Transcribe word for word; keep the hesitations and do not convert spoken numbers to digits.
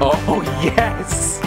Oh, yes!